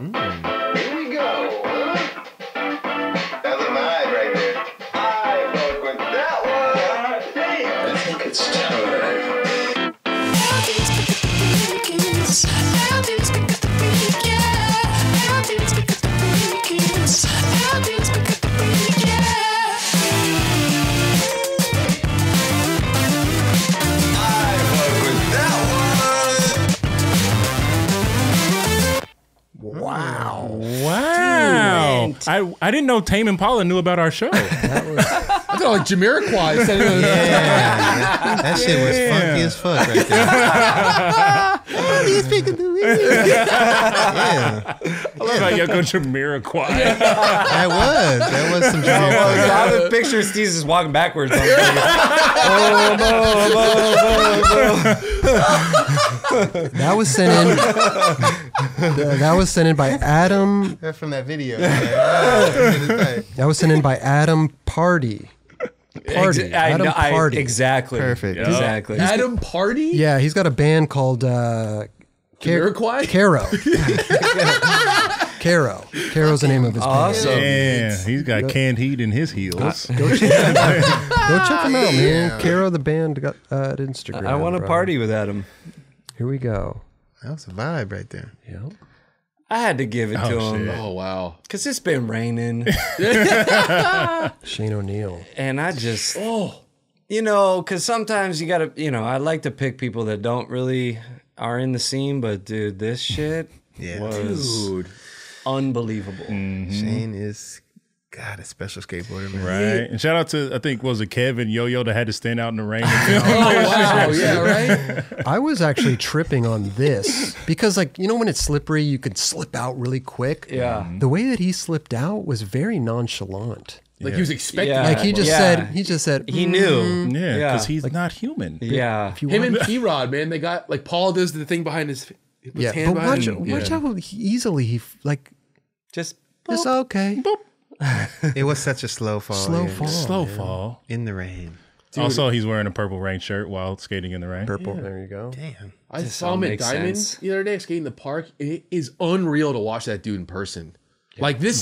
Here we go. That's a vibe right there. I fuck with that one. Damn. I think it's time. I didn't know Tame Impala knew about our show. I thought like Jamiroquai said it. Yeah. That shit was funky as fuck right there. Oh, these people do it. Yeah. I love how y'all go Jamiroquai. That was some Jamiroquai. I would picture Steve just walking backwards. That was sent in by Adam. From that video. That was sent in by Adam Party. Adam Party. Exactly. Perfect. Yeah. Exactly. Adam Party? Yeah, he's got a band called Cairo. Cairo. Caro's the name of his awesome. Band. Yeah, he's got canned heat in his heels. Go check him out, man. Yeah. Cairo, the band, got at Instagram. I want to party with Adam. Here we go. That was a vibe right there. Yep. I had to give it to him. Shit. Oh, wow. Because it's been raining. Shane O'Neill. And I just, you know, because sometimes you got to, you know, I like to pick people that don't really are in the scene, but dude, this shit was unbelievable. Mm-hmm. Shane is, God, a special skateboarder, man. Right. And shout out to, I think, was it Kevin Yo-Yo that had to stand out in the rain? Yeah, right? I was actually tripping on this because, like, you know when it's slippery, you could slip out really quick? Yeah. The way that he slipped out was very nonchalant. Like he was expecting it. Like he just said, he knew. Yeah, because he's like, not human. Yeah. Him and P-Rod, man, they got, like, Paul does the thing behind his hand. But watch how easily he, like, just, it's okay. Boop. It was such a slow fall. Slow fall. In the rain. Dude. Also, he's wearing a purple rain shirt while skating in the rain. Purple. Yeah. There you go. Damn. I saw him at Diamonds the other day skating in the park. It is unreal to watch that dude in person. Yeah. Like this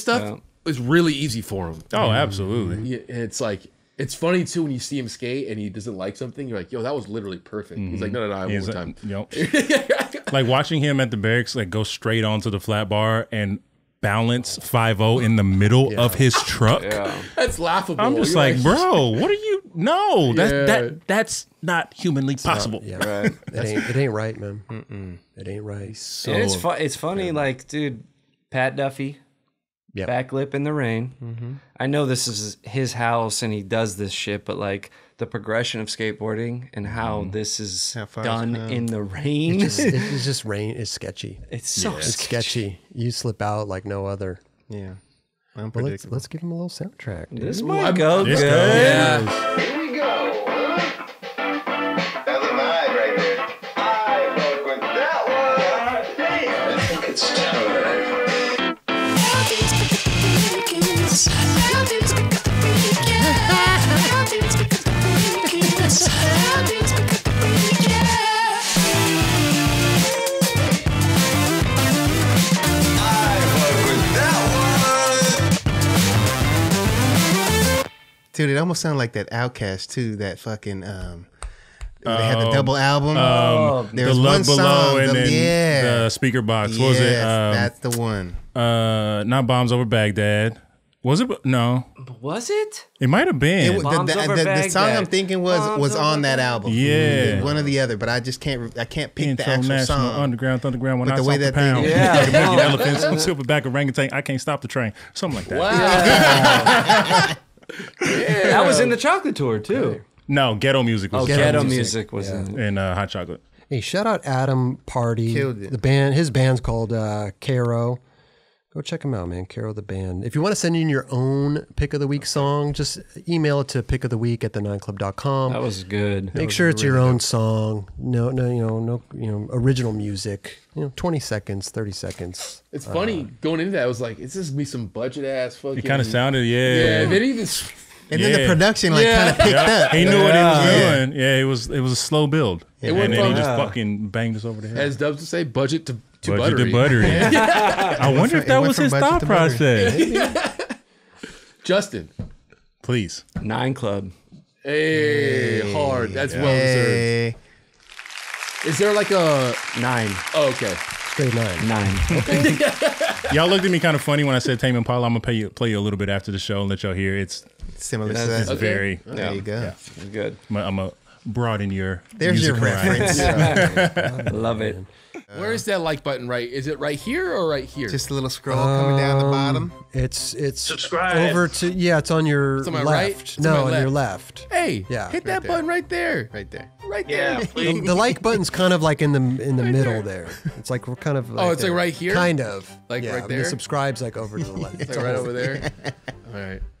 stuff is really easy for him. Oh, absolutely. And it's like, it's funny too when you see him skate and he doesn't like something. You're like, yo, that was literally perfect. He's like, no, one more time. Yep. Like watching him at the barracks, like go straight onto the flat bar and balance 5-0 in the middle of his truck. Yeah. That's laughable. I'm just like, bro, what are you? No, that's not humanly possible. Not, right. it ain't right, man. It ain't right. So and it's funny, like, dude, Pat Duffy, back lip in the rain. I know this is his house and he does this shit, but like the progression of skateboarding and how this is done in the rain. It's just rain. It's sketchy. It's so sketchy. You slip out like no other. Yeah. Well, let's give him a little soundtrack. Dude. This might go good. Yeah. Here we go. That's a vibe right there. I fuck with that one. Damn. I think it's time. Dude, it almost sounded like that Outkast too. That fucking they had the double album. There was one song, and then the speaker box. What was it? That's the one. Not Bombs Over Baghdad. Was it? No. Was it? It might have been. The song I'm thinking was on that album. Yeah, one or the other. But I just can't pick the actual song. Underground, Thunderground, when I saw the pound. Yeah, elephants, on silverback orangutan. I can't stop the train. Something like that. Wow. Yeah. That was in the Chocolate Tour too. No, Ghetto Music was. Oh, Ghetto Music was in. And Hot Chocolate. Hey, shout out Adam Party. The band. His band's called Cairo. Go check him out, man. Carol the Band. If you want to send in your own Pick of the Week song, just email it to pickoftheweek@the9club.com. That was good. Make sure it's your own song. No, original music. You know, 20 seconds, 30 seconds. It's funny going into that. I was like, is this gonna be some budget ass fucking? It kind of sounded, yeah. Yeah, they didn't even. And then the production like kind of picked up. He knew what he was doing. Yeah, it was a slow build. Yeah. And then he just fucking banged us over the head. As Dubs would say, budget to buttery. I wonder if that was his thought process. Justin. Please. 9 Club. Hey, hard. That's well deserved. Is there like a 9? Oh, okay. Straight 9. Okay. Y'all looked at me kind of funny when I said Tame Impala. I'm gonna play you a little bit after the show and let y'all hear. It's similar to that. It's very. Okay. There you go. Yeah. Good. I'm gonna broaden your. There's your reference. Love it. Where is that like button? Right? Is it right here or right here? Just a little scroll coming down the bottom. It's subscribe over to it's on your left. Right? It's no, on your left. Hey, hit that button right there. Right there. Right there. Yeah, please. The like button's kind of like in the middle there. It's like we're kind of. Like it's like right here. Kind of like right there. The subscribe's like over to the left. It's like right over there. All right.